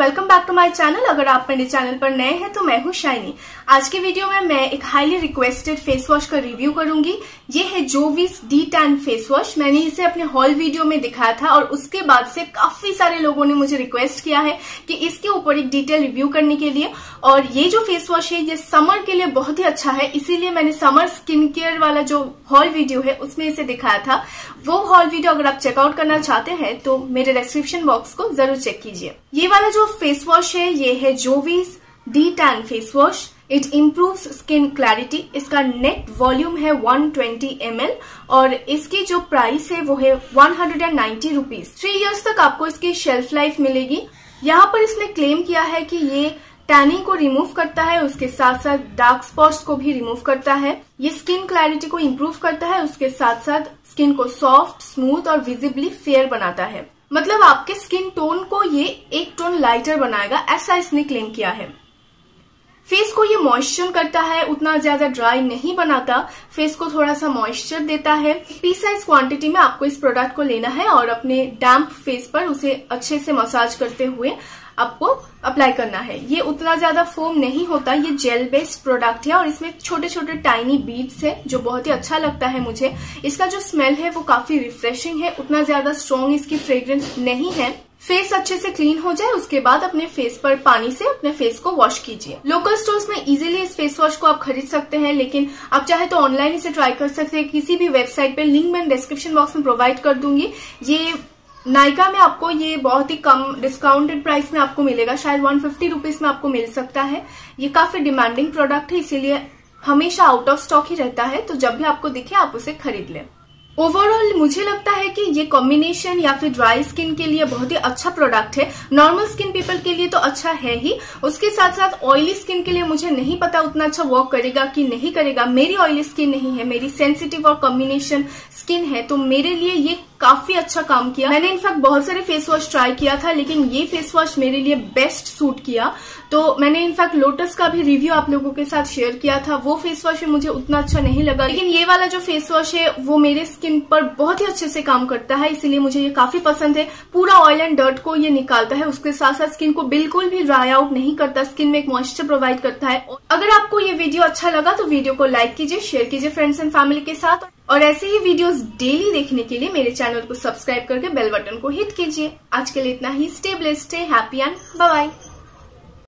Welcome back to my channel. अगर आप मेरे चैनल पर नए हैं तो मैं हूँ शाइनी। आज के वीडियो में मैं एक हाईली रिक्वेस्टेड फेस वॉश का रिव्यू करूंगी। ये है जोवीस डी-टैन फेस वॉश। मैंने इसे अपने हॉल वीडियो में दिखाया था और उसके बाद से काफी सारे लोगों ने मुझे रिक्वेस्ट किया है कि इसके ऊपर एक डिटेल रिव्यू करने के लिए। और ये जो फेस वॉश है ये समर के लिए बहुत ही अच्छा है, इसीलिए मैंने समर स्किन केयर वाला जो हॉल वीडियो है उसमें इसे दिखाया था। वो हॉल वीडियो अगर आप चेकआउट करना चाहते हैं तो मेरे डिस्क्रिप्शन बॉक्स को जरूर चेक कीजिए। ये वाला जो फेस वॉश है ये है Jovees de-tan face wash. It improves skin clarity. इसका नेट वॉल्यूम है 120 ml और इसकी जो प्राइस है वो है 190 रुपीज। 3 इयर्स तक आपको इसकी शेल्फ लाइफ मिलेगी। यहाँ पर इसने क्लेम किया है कि ये टैनिंग को रिमूव करता है, उसके साथ साथ डार्क स्पॉट्स को भी रिमूव करता है। ये स्किन क्लैरिटी को इम्प्रूव करता है, उसके साथ साथ स्किन को सॉफ्ट, स्मूथ और विजिबली फेयर बनाता है। मतलब आपके स्किन टोन को ये एक टोन लाइटर बनाएगा, ऐसा इसने क्लेम किया है। फेस को ये मॉइस्चर करता है, उतना ज्यादा ड्राई नहीं बनाता, फेस को थोड़ा सा मॉइस्चर देता है। पी साइज क्वांटिटी में आपको इस प्रोडक्ट को लेना है और अपने डैम्प फेस पर उसे अच्छे से मसाज करते हुए आपको अप्लाई करना है। ये उतना ज्यादा फोम नहीं होता, ये जेल बेस्ड प्रोडक्ट है और इसमें छोटे छोटे टाइनी बीड्स है जो बहुत ही अच्छा लगता है मुझे। इसका जो स्मेल है वो काफी रिफ्रेशिंग है, उतना ज्यादा स्ट्रॉन्ग इसकी फ्रेग्रेंस नहीं है। फेस अच्छे से क्लीन हो जाए उसके बाद अपने फेस पर पानी से अपने फेस को वॉश कीजिए। लोकल स्टोर्स में इजीली इस फेस वॉश को आप खरीद सकते हैं, लेकिन आप चाहे तो ऑनलाइन इसे ट्राई कर सकते हैं किसी भी वेबसाइट पे। लिंक मैं डिस्क्रिप्शन बॉक्स में प्रोवाइड कर दूंगी। ये नायका में आपको ये बहुत ही कम डिस्काउंटेड प्राइस में आपको मिलेगा, शायद 150 रुपीज में आपको मिल सकता है। ये काफी डिमांडिंग प्रोडक्ट है, इसीलिए हमेशा आउट ऑफ स्टॉक ही रहता है, तो जब भी आपको दिखे आप उसे खरीद लें। ओवरऑल मुझे लगता है कि ये कॉम्बिनेशन या फिर ड्राई स्किन के लिए बहुत ही अच्छा प्रोडक्ट है। नॉर्मल स्किन पीपल के लिए तो अच्छा है ही, उसके साथ साथ ऑयली स्किन के लिए मुझे नहीं पता उतना अच्छा वर्क करेगा कि नहीं करेगा। मेरी ऑयली स्किन नहीं है, मेरी सेंसिटिव और कॉम्बिनेशन स्किन है, तो मेरे लिए ये काफी अच्छा काम किया। मैंने इनफैक्ट बहुत सारे फेस वॉश ट्राई किया था, लेकिन ये फेस वॉश मेरे लिए बेस्ट सूट किया। तो मैंने इनफैक्ट लोटस का भी रिव्यू आप लोगों के साथ शेयर किया था, वो फेस वॉश मुझे उतना अच्छा नहीं लगा, लेकिन ये वाला जो फेस वॉश है वो मेरे स्किन पर बहुत ही अच्छे से काम करता है, इसीलिए मुझे ये काफी पसंद है। पूरा ऑयल एंड डर्ट को ये निकालता है, उसके साथ साथ स्किन को बिल्कुल भी ड्राई आउट नहीं करता, स्किन में एक मॉइस्चर प्रोवाइड करता है। अगर आपको ये वीडियो अच्छा लगा तो वीडियो को लाइक कीजिए, शेयर कीजिए फ्रेंड्स एंड फैमिली के साथ, और ऐसे ही वीडियोस डेली देखने के लिए मेरे चैनल को सब्सक्राइब करके बेल बटन को हिट कीजिए। आज के लिए इतना ही। Stay blessed, stay happy and bye bye.